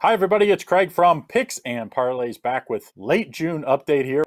Hi everybody, it's Craig from Picks and Parlays back with late June update here.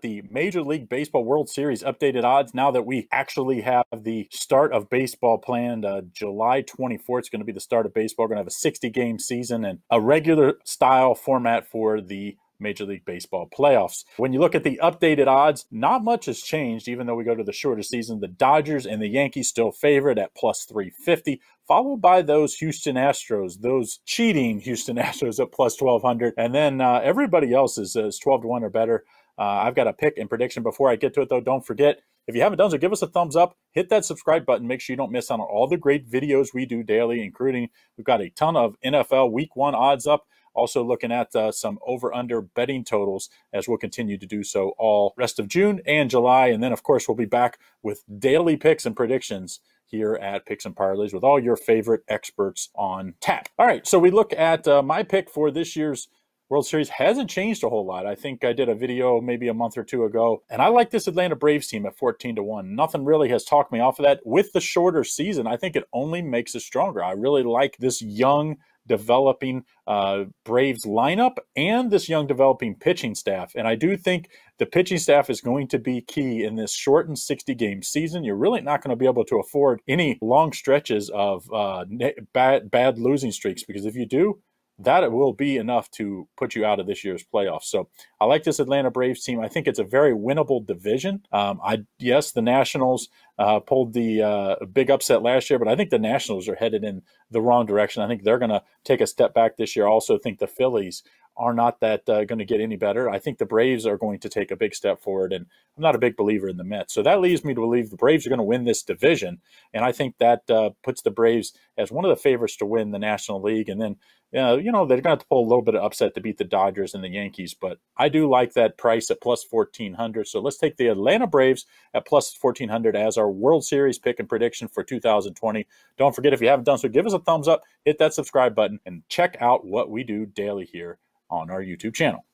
The Major League Baseball World Series updated odds now that we actually have the start of baseball planned. July 24th is going to be the start of baseball. We're going to have a 60-game season and a regular style format for the Major League Baseball playoffs. When you look at the updated odds, not much has changed, even though we go to the shorter season. The Dodgers and the Yankees still favored at plus 350, followed by those Houston Astros, those cheating Houston Astros at plus 1200. And then everybody else is 12 to 1 or better. I've got a pick and prediction before I get to it, though. Don't forget, if you haven't done so, give us a thumbs up, hit that subscribe button. Make sure you don't miss out on all the great videos we do daily, including we've got a ton of NFL Week 1 odds up. Also looking at some over-under betting totals as we'll continue to do so all rest of June and July. And then, of course, we'll be back with daily picks and predictions here at Picks and Parlays with all your favorite experts on tap. All right, so we look at my pick for this year's World Series. Hasn't changed a whole lot. I think I did a video maybe a month or two ago, and I like this Atlanta Braves team at 14 to 1. Nothing really has talked me off of that. With the shorter season, I think it only makes it stronger. I really like this young developing Braves lineup and this young developing pitching staff. And I do think the pitching staff is going to be key in this shortened 60-game season. You're really not going to be able to afford any long stretches of bad losing streaks, because if you do, that will be enough to put you out of this year's playoffs. So I like this Atlanta Braves team. I think it's a very winnable division. Yes, the Nationals pulled the big upset last year, but I think the Nationals are headed in the wrong direction. I think they're going to take a step back this year. I also think the Phillies are not that going to get any better. I think the Braves are going to take a big step forward, and I'm not a big believer in the Mets. So that leads me to believe the Braves are going to win this division, and I think that puts the Braves as one of the favorites to win the National League. And then, you know, they're going to have to pull a little bit of upset to beat the Dodgers and the Yankees, but I do like that price at plus 1,400. So let's take the Atlanta Braves at plus 1,400 as our World Series pick and prediction for 2020. Don't forget, if you haven't done so, give us a thumbs up, hit that subscribe button, and check out what we do daily here on our YouTube channel.